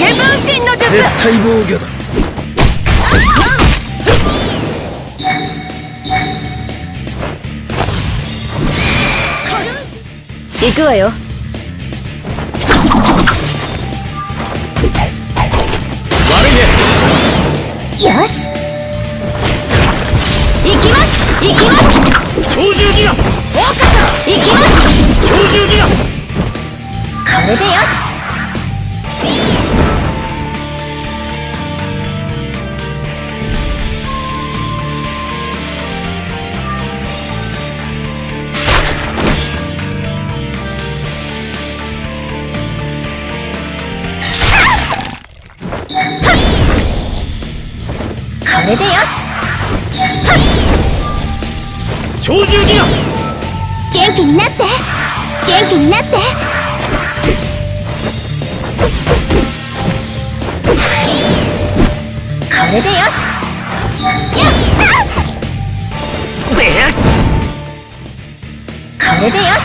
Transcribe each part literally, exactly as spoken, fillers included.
影分身の術。絶対防御だ。行くわよ。悪いね。よし。行きます。行きます。超獣ギガ。大笠。行きます。超獣ギガ。これでよし。 これでよし。超獣ギガ。元気になって、元気になって。これでよし。やっ。で。これでよし。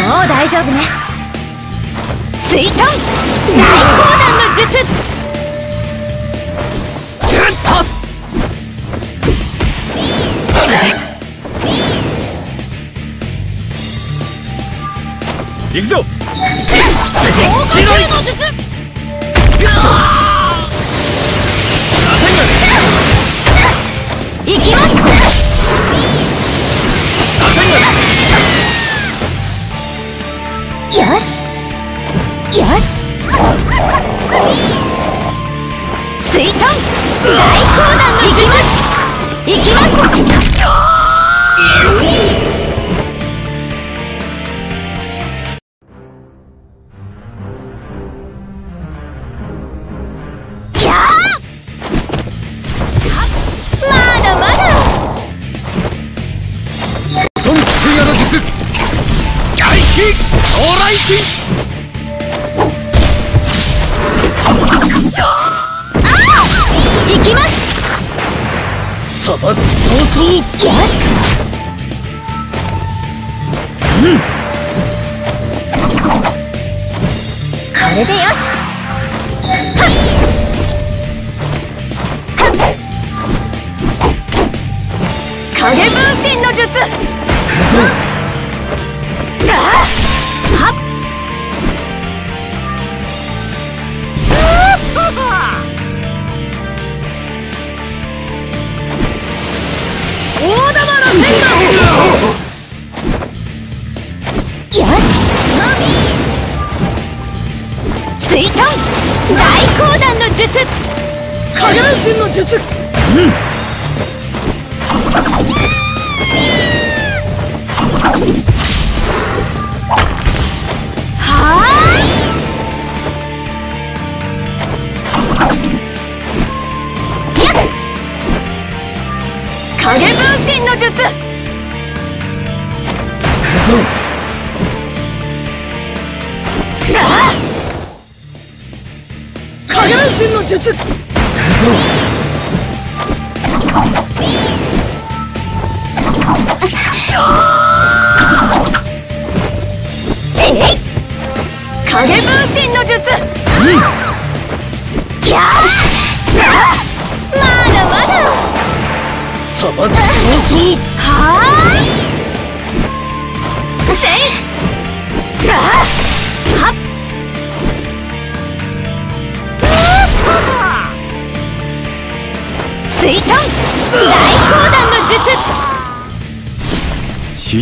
もう大丈夫ね。水遁。大砲弾の術。 行くぞ。よし。 行きます。 大砲弾の術。 影分身の術。 指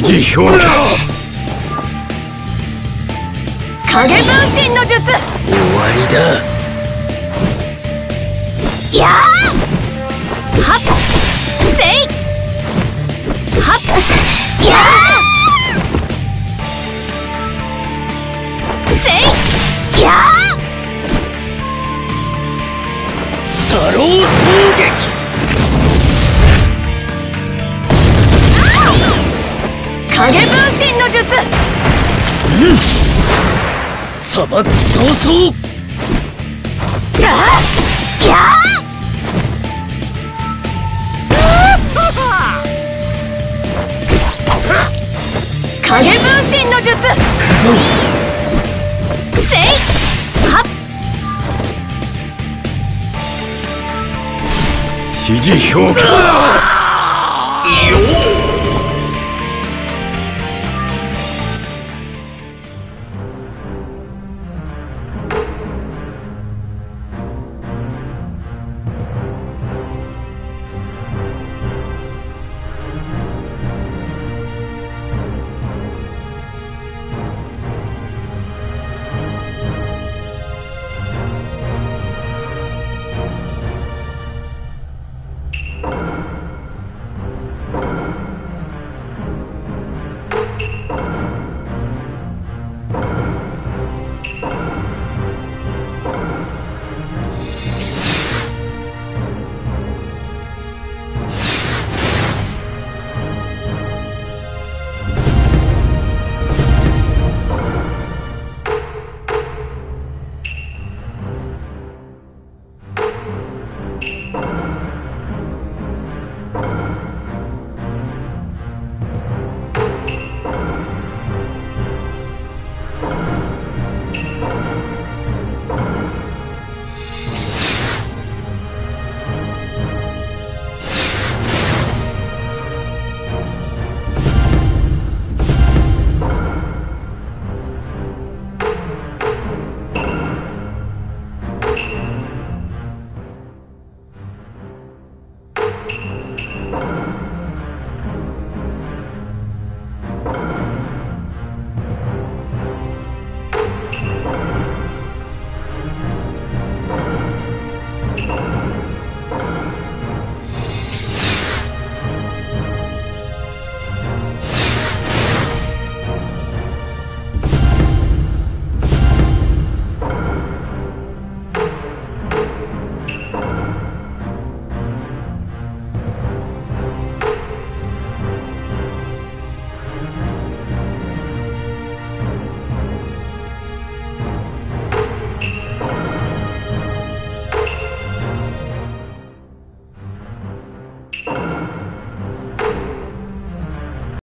揮表示。影分身の術。終わりだ。やっはっせいやっはっせいやっ。サロー衝撃。 影分身の術。 うん。砂漠早々。 影分身の術。 くぞ。 せい。はっ。支持評価だ。 you